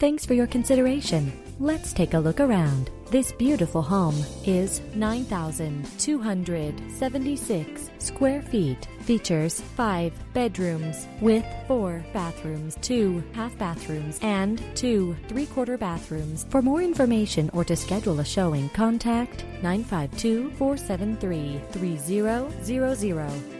Thanks for your consideration. Let's take a look around. This beautiful home is 9,276 square feet. Features 5 bedrooms with 4 bathrooms, 2 half bathrooms, and 2 3/4 bathrooms. For more information or to schedule a showing, contact 952-473-3000.